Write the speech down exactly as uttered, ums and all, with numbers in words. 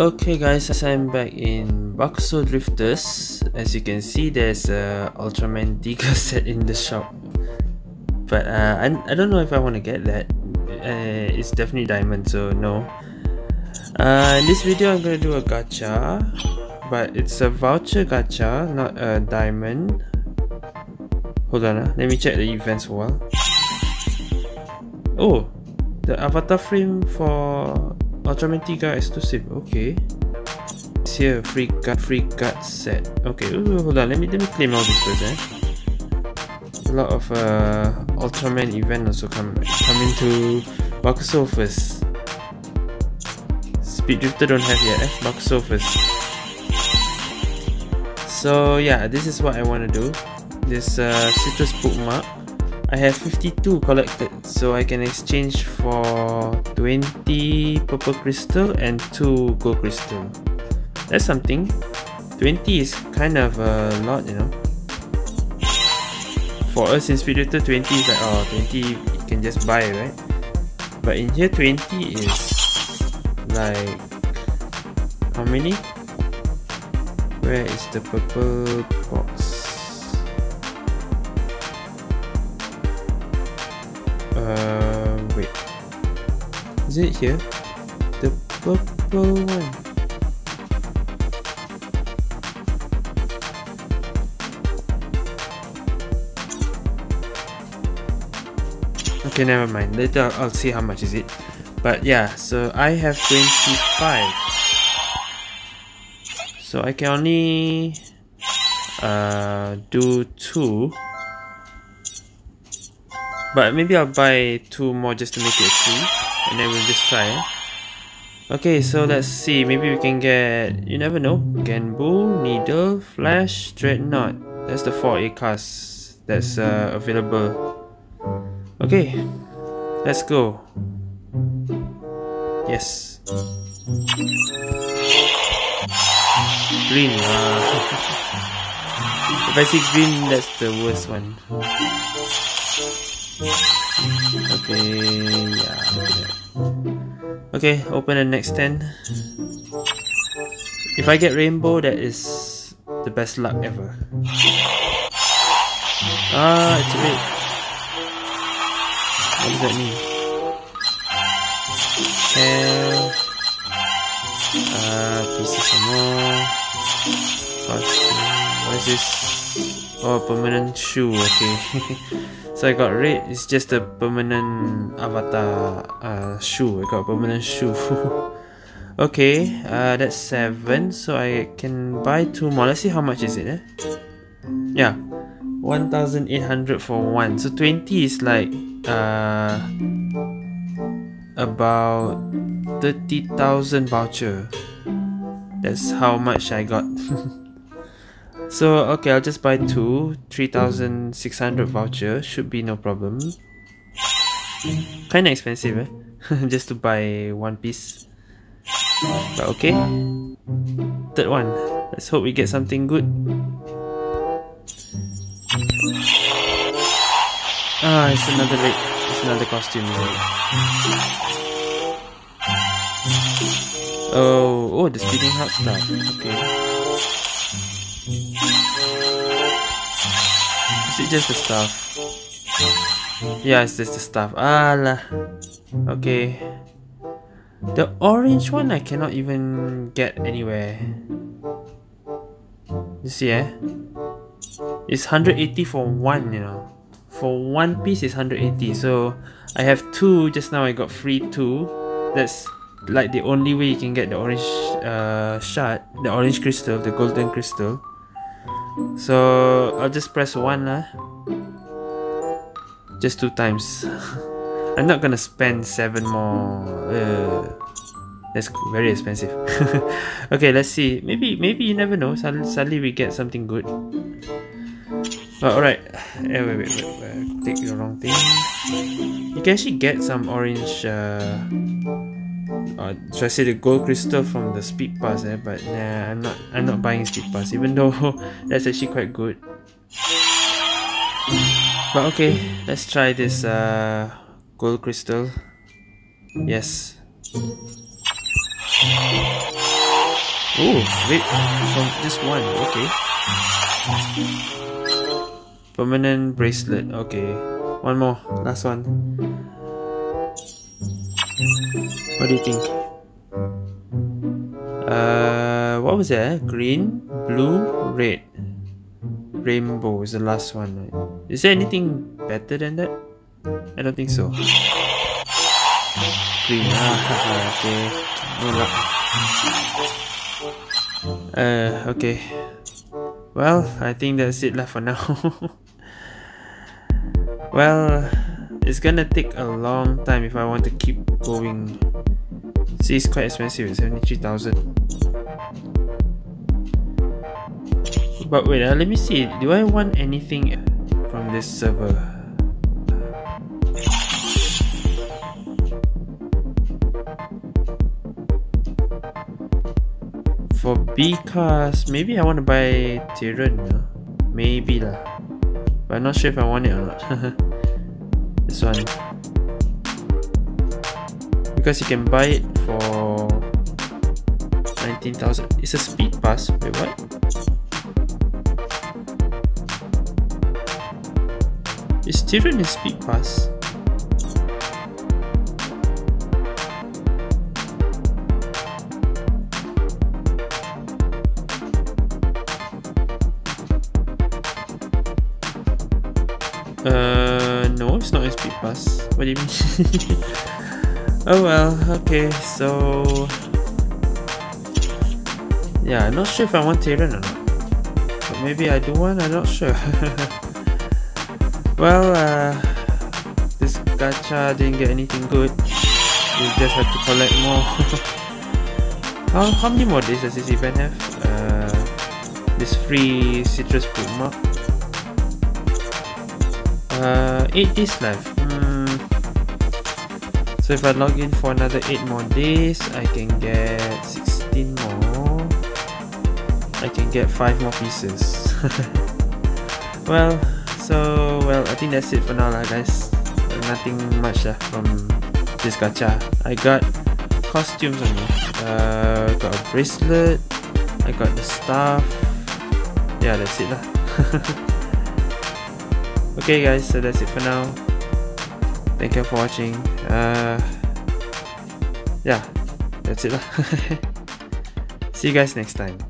Okay guys, I'm back in Bakusou Drifters. As you can see, there's a Ultraman Tiga set in the shop, but uh, I, I don't know if I want to get that. Uh, it's definitely diamond, so no. Uh, in this video I'm going to do a gacha, but it's a voucher gacha, not a diamond. Hold on, uh, let me check the events for a while. Oh, the avatar frame for Ultraman Tiga exclusive. Okay, it's here, free card, free card set. Okay, ooh, hold on, let me let me claim all this first. Eh, a lot of uh, Ultraman event also come coming to Bakusou first. Speed Drifter don't have yet. Eh, Bakusou first. So yeah, this is what I want to do. This uh, Citrus bookmark. I have fifty-two collected, so I can exchange for twenty purple crystal and two gold crystal. That's something. twenty is kind of a lot, you know. For us in Speed Drifter, twenty is like, oh, twenty you can just buy, right? But in here, twenty is like, how many? Where is the purple box? Uh, wait, is it here? The purple one. Okay, never mind. Later I'll see how much is it. But yeah, so I have twenty-five. So I can only uh do two. But maybe I'll buy two more just to make it three, and then we'll just try. Okay, so let's see. Maybe we can get, you never know, Genbu, Needle, Flash, Dreadnought. That's the four A cast that's uh, available. Okay, let's go. Yes. Green. If I see green, that's the worst one. Okay, yeah. Okay, open the next ten. If I get rainbow, that is the best luck ever. Ah, it's a bit. What does that mean? And uh, pieces some more. What is this? Oh, permanent shoe, okay. So I got red, it's just a permanent avatar uh, shoe. I got a permanent shoe. Okay, uh, that's seven, so I can buy two more. Let's see how much is it, eh? Yeah, one thousand eight hundred for one. So twenty is like uh, about thirty thousand voucher. That's how much I got. So, okay, I'll just buy two, three thousand six hundred voucher, should be no problem. Kinda expensive, eh? Just to buy one piece. But okay. Third one. Let's hope we get something good. Ah, it's another leg. It's another costume. Oh, oh, the speeding heart stuff. Okay. Is it just the stuff? Yeah, it's just the stuff. Ah lah. Okay. The orange one I cannot even get anywhere. You see, eh? It's one hundred eighty for one, you know. For one piece it's one hundred eighty. So I have two just now. I got free two. That's like the only way you can get the orange uh, shard, the orange crystal, the golden crystal. So I'll just press one lah. Just two times. I'm not gonna spend seven more. Uh, that's very expensive. Okay, let's see. Maybe, maybe you never know. Suddenly, suddenly we get something good. Oh, all right. Eh, wait, wait, wait, wait. Take the wrong thing. You can actually get some orange. Uh, Uh, should I say the gold crystal from the speed pass, eh? But nah, I'm not I'm not buying speed pass, even though that's actually quite good. But okay, let's try this uh, gold crystal. Yes. Oh, wait, from this one, okay. Permanent bracelet, okay. One more, last one. What do you think? Uh, what was that? Green, blue, red. Rainbow is the last one, right? Is there anything better than that? I don't think so. Green, ah, okay. No luck. Uh, okay. Well, I think that's it lah for now. Well, it's gonna take a long time if I want to keep going. See, it's quite expensive, it's seventy-three thousand. But wait, uh, let me see. Do I want anything from this server? For B cars, maybe I want to buy Tyrion. Uh? Maybe lah. But I'm not sure if I want it or not. This one. Because you can buy it for nineteen thousand. It's a speed pass. Wait, what? Is Tyrion a speed pass? Uh, no, it's not a speed pass. What do you mean? Oh well, okay, so... yeah, I'm not sure if I want Tyrion or not. But maybe I do want, I'm not sure. Well, uh, this gacha didn't get anything good. You just have to collect more. how, how many more days does this event have? Uh, this free Citrus bookmark. Uh, eight days left. Mm. So if I log in for another eight more days, I can get sixteen more. I can get five more pieces. Well, so well, I think that's it for now, lah, guys. Nothing much lah from this gacha. I got costumes only. Uh, got a bracelet. I got the staff. Yeah, that's it lah. Okay guys, so that's it for now. Thank you for watching. Uh, yeah, that's it lah. See you guys next time.